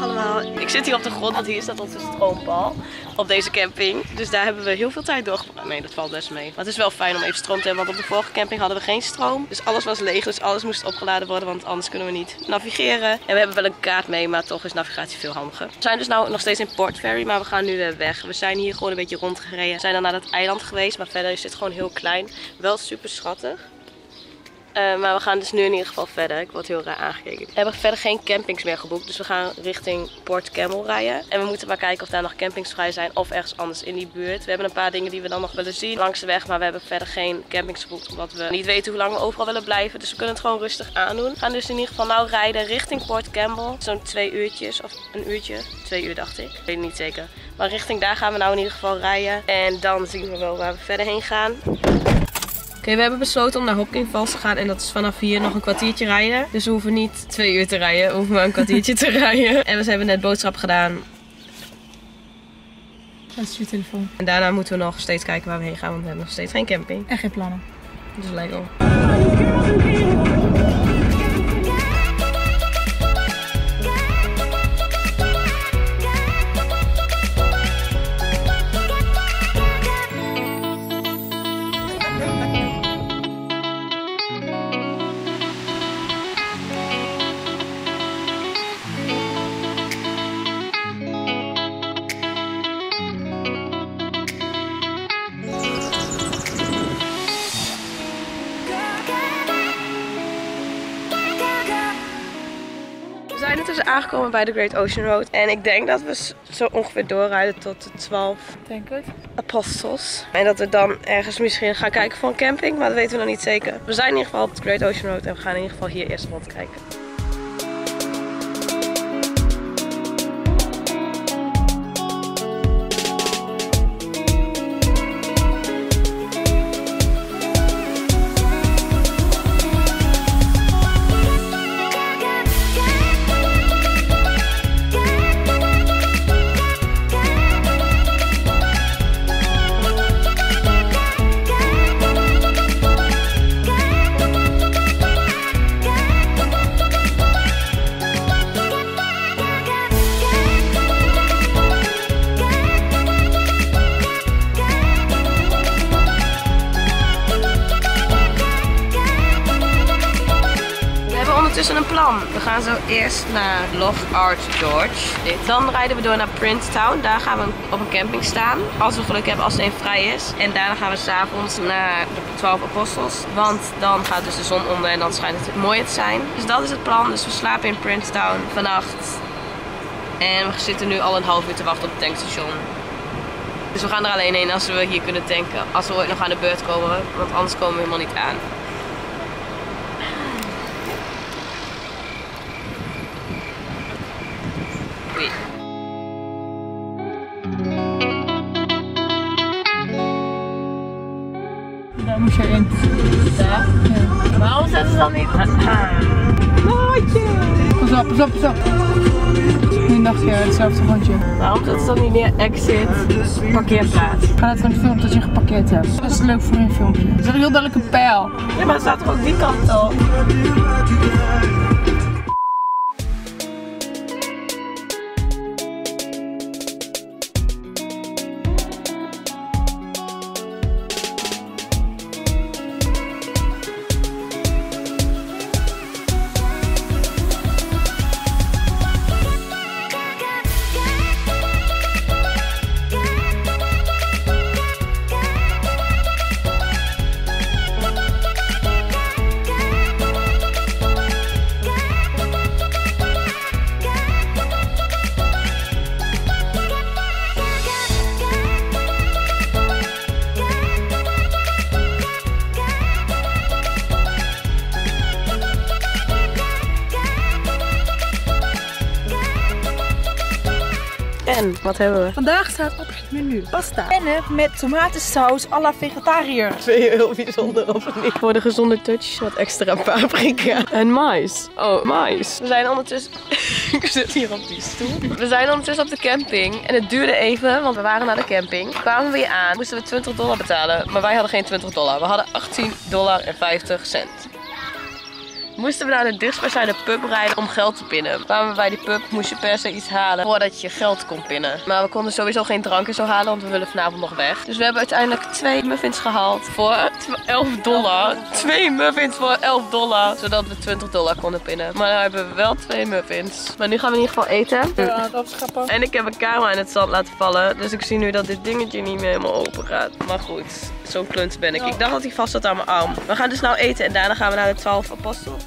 Goedemiddag allemaal. Ik zit hier op de grond, want hier staat onze stroompal op deze camping. Dus daar hebben we heel veel tijd doorgebracht. Nee, dat valt best mee. Maar het is wel fijn om even stroom te hebben, want op de vorige camping hadden we geen stroom. Dus alles was leeg, dus alles moest opgeladen worden, want anders kunnen we niet navigeren. En we hebben wel een kaart mee, maar toch is navigatie veel handiger. We zijn dus nou nog steeds in Port Fairy, maar we gaan nu weer weg. We zijn hier gewoon een beetje rondgereden. We zijn dan naar dat eiland geweest, maar verder is dit gewoon heel klein. Wel super schattig. Maar we gaan dus nu in ieder geval verder. Ik word heel raar aangekeken. We hebben verder geen campings meer geboekt. Dus we gaan richting Port Camel rijden. En we moeten maar kijken of daar nog campings vrij zijn. Of ergens anders in die buurt. We hebben een paar dingen die we dan nog willen zien langs de weg. Maar we hebben verder geen campings geboekt. Omdat we niet weten hoe lang we overal willen blijven. Dus we kunnen het gewoon rustig aandoen. We gaan dus in ieder geval nou rijden richting Port Camel. Zo'n 2 uurtjes. Of een uurtje. 2 uur dacht ik. Ik weet het niet zeker. Maar richting daar gaan we nou in ieder geval rijden. En dan zien we wel waar we verder heen gaan. Oké, we hebben besloten om naar Hopkins Falls te gaan en dat is vanaf hier nog een kwartiertje rijden. Dus we hoeven niet 2 uur te rijden, we hoeven maar een kwartiertje te rijden. En we hebben net boodschap gedaan. Dat is je telefoon. En daarna moeten we nog steeds kijken waar we heen gaan, want we hebben nog steeds geen camping. En geen plannen. Dus lijkt op. We zijn intussen aangekomen bij de Great Ocean Road en ik denk dat we zo ongeveer doorrijden tot de 12 Apostles. En dat we dan ergens misschien gaan kijken voor een camping, maar dat weten we nog niet zeker. We zijn in ieder geval op de Great Ocean Road en we gaan in ieder geval hier eerst rondkijken. Een plan. We gaan zo eerst naar Love Art George. Dan rijden we door naar Princetown. Daar gaan we op een camping staan. Als we geluk hebben, als er een vrij is. En daarna gaan we s'avonds naar de 12 Apostels. Want dan gaat dus de zon onder en dan schijnt het mooi te zijn. Dus dat is het plan. Dus we slapen in Princetown vannacht. En we zitten nu al een half uur te wachten op het tankstation. Dus we gaan er alleen heen als we hier kunnen tanken. Als we ooit nog aan de beurt komen. Want anders komen we helemaal niet aan. Daar moest je in. Daar? Ja. Waarom zetten ze dan niet? Maatje! Pas op, pas op, pas op. Nu dacht je hetzelfde rondje. Waarom zetten ze dan niet neer? Exit, parkeerplaats. Ga dat dan filmen dat je geparkeerd hebt. Dat is leuk voor een filmpje. Dat is een heel duidelijke pijl. Ja, maar het staat er ook die kant op. En wat hebben we? Vandaag staat op het menu pasta. Penne met tomatensaus à la vegetariër. Vind je heel bijzonder of niet? Voor de gezonde touch wat extra paprika. En mais. Oh, mais. We zijn ondertussen... Ik zit hier op die stoel. We zijn ondertussen op de camping. En het duurde even, want we waren naar de camping. Kwamen we hier aan, moesten we $20 betalen. Maar wij hadden geen $20. We hadden $18,50. moesten we naar de dichtstbijzijnde pub rijden om geld te pinnen. Kwamen we bij die pub, moest je per se iets halen voordat je geld kon pinnen. Maar we konden sowieso geen drank en zo halen, want we willen vanavond nog weg. Dus we hebben uiteindelijk 2 muffins gehaald voor $11. 2 muffins voor $11, zodat we $20 konden pinnen. Maar nu hebben we wel 2 muffins. Maar nu gaan we in ieder geval eten. Ja, dat is grappig. En ik heb een camera in het zand laten vallen, dus ik zie nu dat dit dingetje niet meer helemaal open gaat. Maar goed, zo'n klunt ben ik. Ik dacht dat hij vast zat aan mijn arm. We gaan dus nou eten en daarna gaan we naar de 12 Apostels.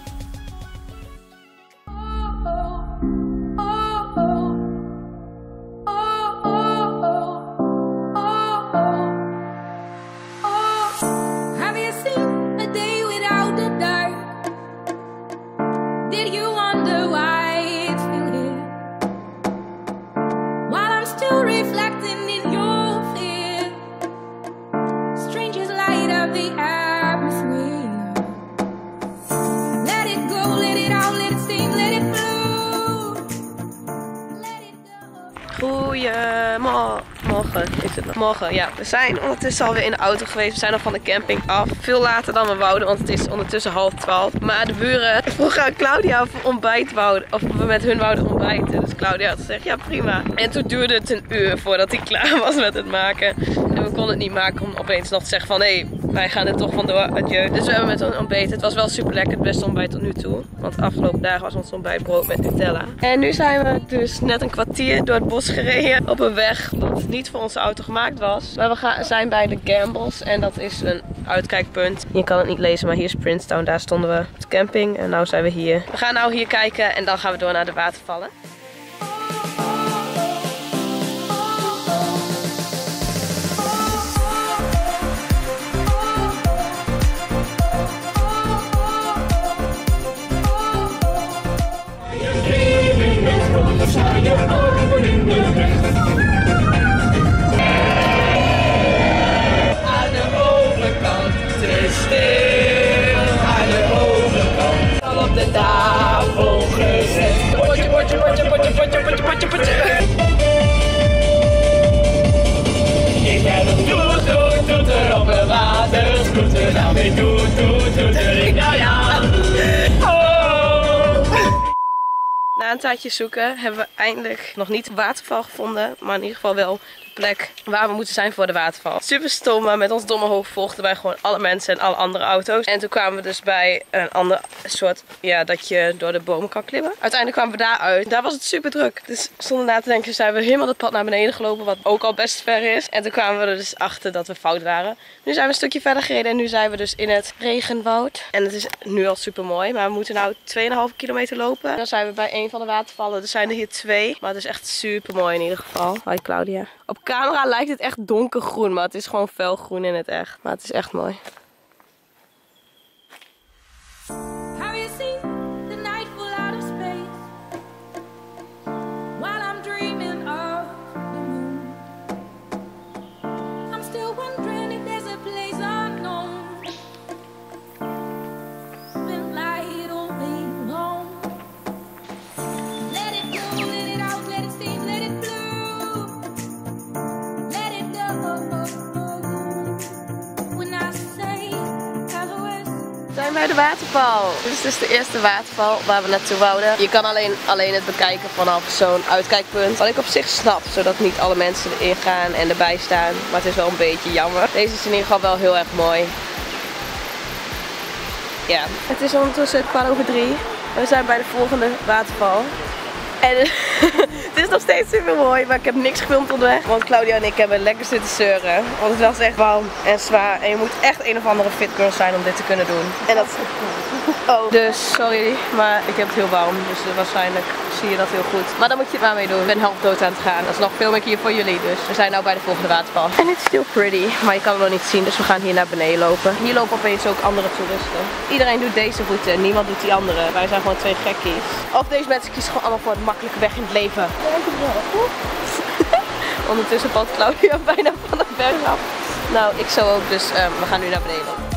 Morgen is het nog. Morgen, ja. We zijn ondertussen alweer in de auto geweest. We zijn al van de camping af. Veel later dan we wouden, want het is ondertussen 12:30. Maar de buren vroegen aan Claudia of we ontbijt wouden, of we met hun wouden ontbijten. Dus Claudia had gezegd, ja prima. En toen duurde het een uur voordat hij klaar was met het maken. En we konden het niet maken om opeens nog te zeggen van, hé, wij gaan er toch vandoor, adieu. Dus we hebben met ons ontbeten. Het was wel super lekker, het beste ontbijt tot nu toe. Want de afgelopen dagen was ons ontbijt brood met Nutella. En nu zijn we dus net een kwartier door het bos gereden. Op een weg wat niet voor onze auto gemaakt was. Maar we zijn bij de Gambles en dat is een uitkijkpunt. Je kan het niet lezen, maar hier is Princetown. Daar stonden we op de camping en nu zijn we hier. We gaan nou hier kijken en dan gaan we door naar de watervallen. Na een tijdje zoeken hebben we eindelijk nog niet de waterval gevonden, maar in ieder geval wel de plek waar we moeten zijn voor de waterval. Super stom, maar met ons domme hoofd volgden wij gewoon alle mensen en alle andere auto's. En toen kwamen we dus bij een ander soort, ja, dat je door de bomen kan klimmen. Uiteindelijk kwamen we daar uit. Daar was het super druk. Dus zonder na te denken zijn we helemaal het pad naar beneden gelopen, wat ook al best ver is. En toen kwamen we er dus achter dat we fout waren. Nu zijn we een stukje verder gereden en nu zijn we dus in het regenwoud. En het is nu al super mooi, maar we moeten nou 2,5 kilometer lopen. En dan zijn we bij een van de watervallen. Er zijn er hier 2, maar het is echt super mooi in ieder geval. Hoi Claudia. Op camera lijkt het echt donkergroen, maar het is gewoon felgroen in het echt. Maar het is echt mooi. Bij de waterval. Dit is dus de eerste waterval waar we naartoe wouden. Je kan alleen het bekijken vanaf zo'n uitkijkpunt. Wat ik op zich snap, zodat niet alle mensen erin gaan en erbij staan. Maar het is wel een beetje jammer. Deze is in ieder geval wel heel erg mooi. Ja. Het is ondertussen 2:15 en we zijn bij de volgende waterval. En het is nog steeds super mooi, maar ik heb niks gefilmd onderweg. Want Claudia en ik hebben lekker zitten zeuren. Want het was echt warm en zwaar. En je moet echt een of andere fit girl zijn om dit te kunnen doen. En dat... Oh. Dus sorry, maar ik heb het heel warm. Dus waarschijnlijk zie je dat heel goed. Maar dan moet je het maar mee doen. Ik ben half dood aan het gaan. Dat is nog veel meer hier voor jullie. Dus we zijn nu bij de volgende waterval. En het is still pretty. Maar je kan het nog niet zien, dus we gaan hier naar beneden lopen. Hier lopen opeens ook andere toeristen. Iedereen doet deze route en niemand doet die andere. Wij zijn gewoon 2 gekkies. Of deze mensen kiezen gewoon allemaal voor het makkelijke weg in het leven. Ondertussen valt Claudia bijna van de berg af. Nou, ik zo ook. Dus we gaan nu naar beneden.